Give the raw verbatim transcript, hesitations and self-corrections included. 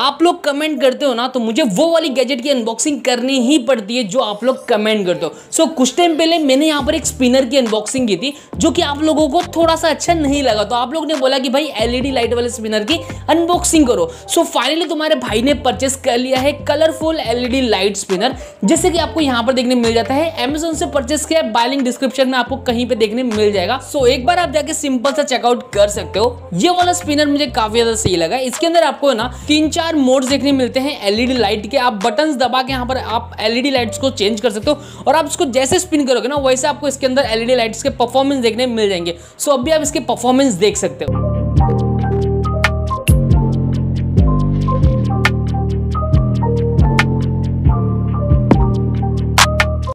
आप लोग कमेंट करते हो ना तो मुझे वो वाली गैजेट की अनबॉक्सिंग करनी ही पड़ती है जो आप लोग कमेंट करते हो। सो so, कुछ टाइम पहले मैंने यहाँ पर एक स्पिनर की अनबॉक्सिंग की थी जो कि आप लोगों को थोड़ा सा अच्छा नहीं लगा, तो आप लोग ने बोला कि भाई एलईडी लाइट वाले स्पिनर की अनबॉक्सिंग करो। सो so, फाइनली तुम्हारे भाई ने परचेस कर लिया है कलरफुल एलईडी लाइट स्पिनर, जैसे कि आपको यहाँ पर देखने मिल जाता है। अमेजोन से परचेस किया, बाय लिंक डिस्क्रिप्शन में आपको कहीं पर देखने मिल जाएगा। सो so, एक बार आप जाके सिंपल सा चेकआउट कर सकते हो। ये वाला स्पिनर मुझे काफी ज्यादा सही लगा। इसके अंदर आपको ना तीन चार मोड्स देखने मिलते हैं एलईडी लाइट के। आप बटन्स दबा के यहाँ पर आप एलईडी लाइट्स को चेंज कर सकते हो और आप इसको जैसे स्पिन करोगे ना वैसे आपको इसके अंदर एलईडी लाइट्स के परफॉर्मेंस देखने मिल जाएंगे। सो अभी आप इसके परफॉर्मेंस देख सकते हो।